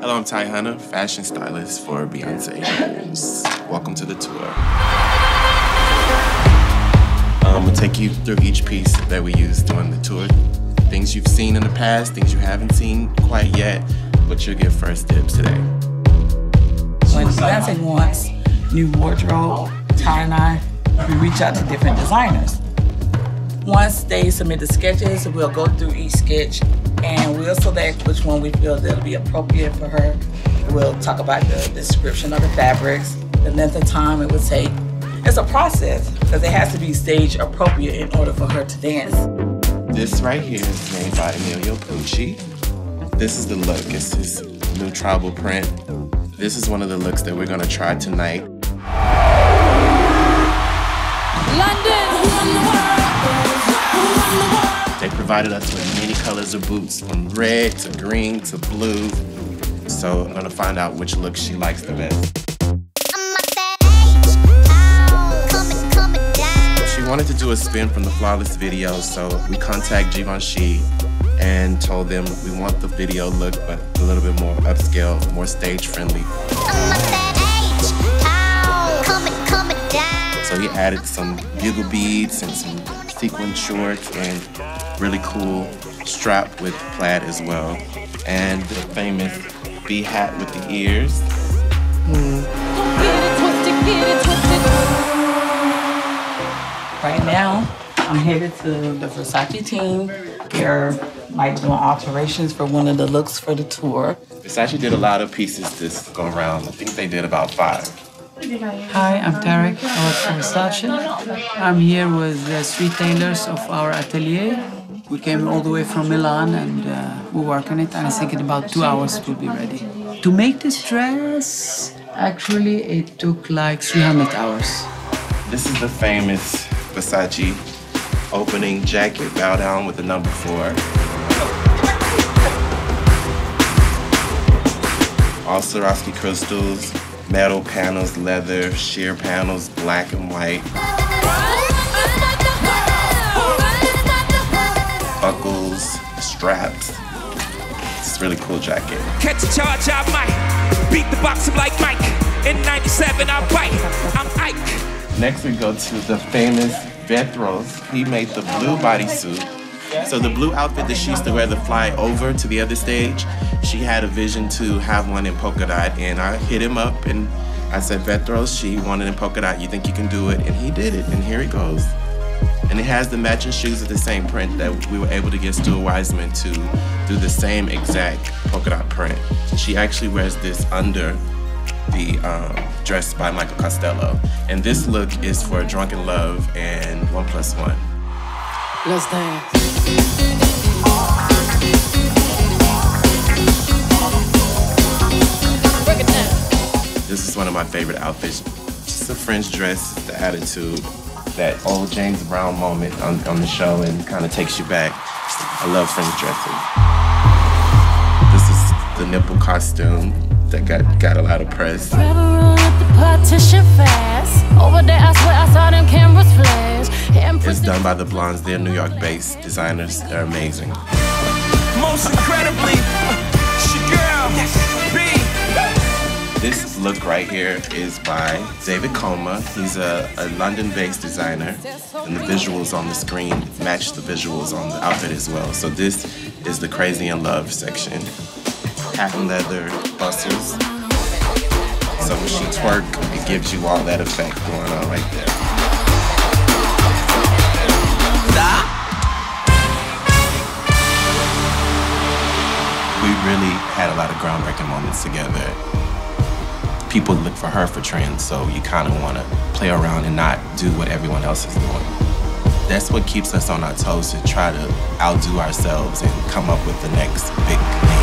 Hello, I'm Ty Hunter, fashion stylist for Beyoncé. Welcome to the tour. I'm gonna take you through each piece that we use during the tour. Things you've seen in the past, things you haven't seen quite yet, but you'll get first dibs today. When Beyoncé wants new wardrobe, Ty and I, we reach out to different designers. Once they submit the sketches, we'll go through each sketch and we'll select which one we feel that'll be appropriate for her. We'll talk about the description of the fabrics, the length of time it would take. It's a process because it has to be stage appropriate in order for her to dance. This right here is made by Emilio Pucci. This is the look. It's his new tribal print. This is one of the looks that we're gonna try tonight. They provided us with many colors of boots, from red to green to blue. So I'm gonna find out which look she likes the best. She wanted to do a spin from the Flawless video, so we contacted Givenchy and told them we want the video look, but a little bit more upscale, more stage friendly. So he added some bugle beads and some sequin shorts and really cool strap with plaid as well. And the famous bee hat with the ears. Right now, I'm headed to the Versace team. They're like doing alterations for one of the looks for the tour. Versace did a lot of pieces this go around. I think they did about 5. Hi, I'm Tarek. I work from Staschen. I'm here with the street tailors of our atelier. We came all the way from Milan and we work on it. I think in about 2 hours it will be ready. To make this dress, actually, it took like 300 hours. This is the famous Versace opening jacket, bow down with the number 4. All Swarovski crystals. Metal panels, leather, sheer panels, black and white. Buckles, straps. It's a really cool jacket. Catch a charge, I might. Beat the boxer like Mike. In 97, I bite. I'm Ike. Next we go to the famous Vrettos. He made the blue bodysuit. So the blue outfit that she used to wear the fly over to the other stage, she had a vision to have one in polka dot, and I hit him up and I said, Vrettos, she wanted in polka dot, you think you can do it? And he did it, and here he goes. And it has the matching shoes of the same print that we were able to get Stuart Wiseman to do the same exact polka dot print. She actually wears this under the dress by Michael Costello. And this look is for Drunken Love and 1+1. Let's dance. Break it down. This is one of my favorite outfits. Just a French dress, the attitude, that old James Brown moment on the show, and kind of takes you back. I love French dressing. This is the nipple costume that got a lot of press. It's done by the Blonds. They're New York-based designers. They're amazing. Most incredibly, she girl, B. This look right here is by David Koma. He's a London-based designer, and the visuals on the screen match the visuals on the outfit as well. So this is the Crazy in Love section. Patent leather bustles. So when she twerk, it gives you all that effect going on right there. Really had a lot of groundbreaking moments together. People look for her for trends, so you kind of want to play around and not do what everyone else is doing. That's what keeps us on our toes, to try to outdo ourselves and come up with the next big thing.